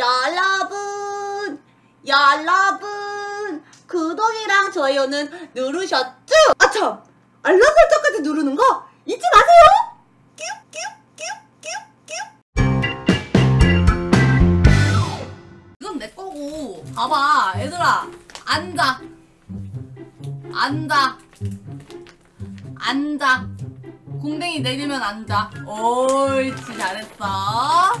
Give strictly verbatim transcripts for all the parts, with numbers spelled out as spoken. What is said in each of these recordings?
여러분 여러분 구독이랑 좋아요는 누르셨죠? 아참! 알람 설정까지 누르는 거 잊지 마세요! 뀨뀨뀨뀨뀨 이건 내 거고 봐봐 얘들아 앉아 앉아 앉아 공댕이 내리면 앉아 옳지 잘했어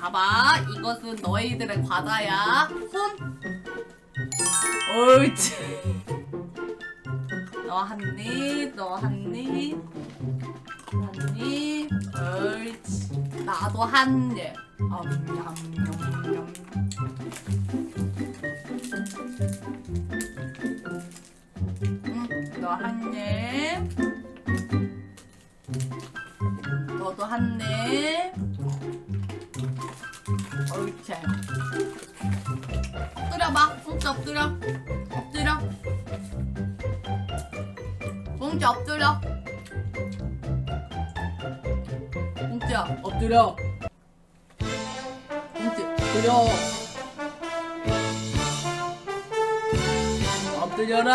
봐봐, 이것은 너희들의 과자야. 손! 옳지! 너 한 입, 너 한 입, 한 입, 옳지. 나도 한 입. 엄냠냠냠. 응, 너 한 입. 너도 한 입. 옳지 엎드려봐 꽁치 엎드려 엎드려 꽁치 엎드려 꽁치야 엎드려 꽁치 엎드려 엎드려라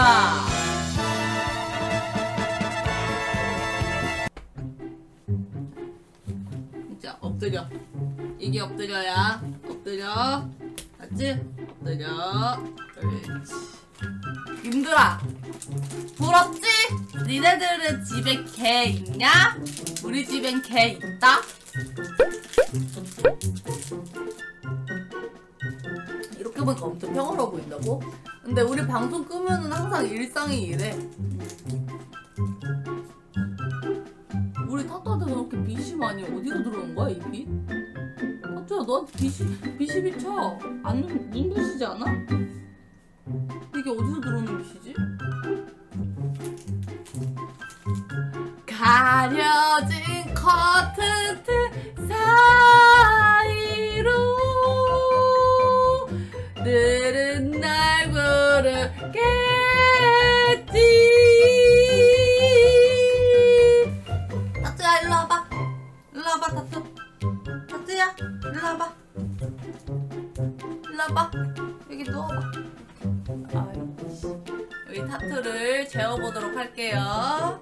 꽁치야 엎드려 이게 엎드려야 엎드려 맞지? 엎드려 그렇지 님들아 부럽지? 니네들은 집에 개 있냐? 우리 집엔 개 있다? 이렇게 보니까 엄청 평화로워 보인다고? 근데 우리 방송 끄면은 항상 일상이 이래 우리 타투한테서 그렇게 빛이 많이 어디로 들어온 거야 이 빛? 너 빛이 비쳐 안 눈부시지 않아? 이게 어디서 들어오는 빛이지? 가려진 커튼 사이로 늘은 날 부르겠지 타투야 일로 와봐 일로 와봐 타투 타투야 일로 와봐 일로 와봐 여기 누워봐 아이씨 우리 타투를 재워보도록 할게요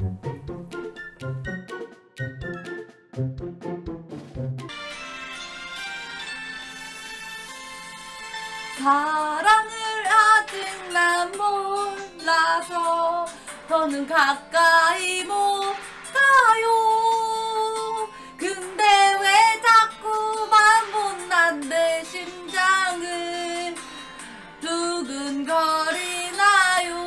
사랑을 아직 난 몰라서 더는 가까이 못 가요 근데 왜 자꾸만 못난 내 심장은 두근거리나요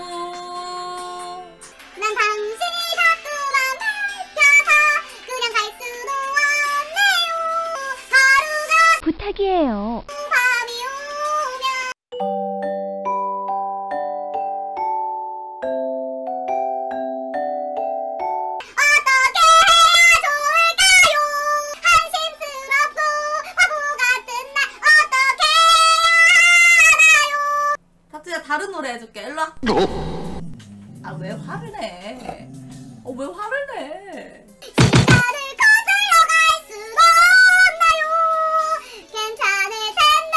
난 당신이 자꾸만 밟혀서 그냥 갈 수도 없네요 하루가 부탁이에요 다른 노래 해줄게. 일로 와. 아, 왜 화를 내? 어, 왜 화를 내? 시간을 거슬러 갈 수가 없나요? 괜찮을 텐데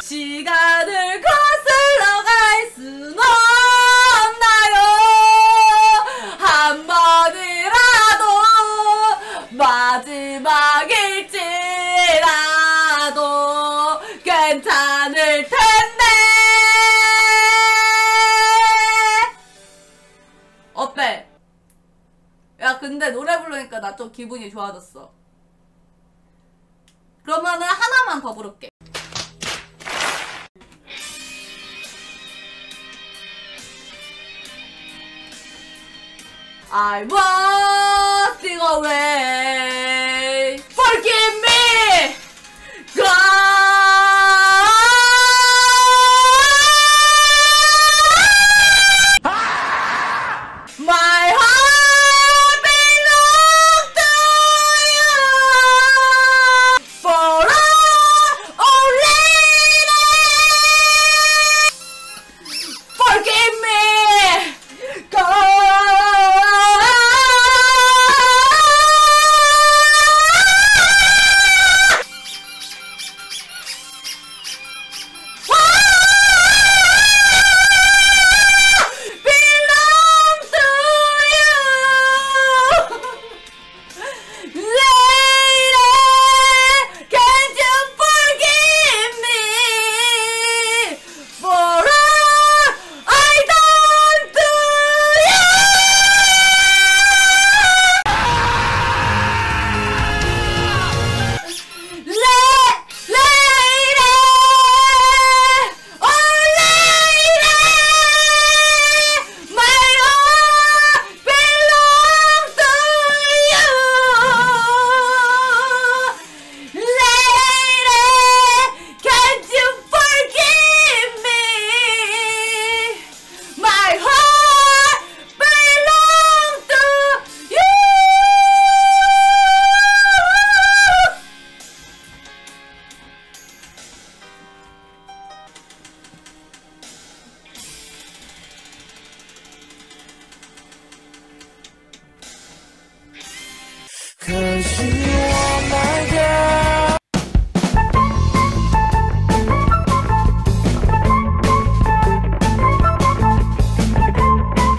이게 시간을 거슬러 갈 수는 없나요? 한 번이라도 마지막일지라 괜찮을 텐데 어때? 야 근데 노래 부르니까 나 좀 기분이 좋아졌어 그러면은 하나만 더 부를게 I was sing away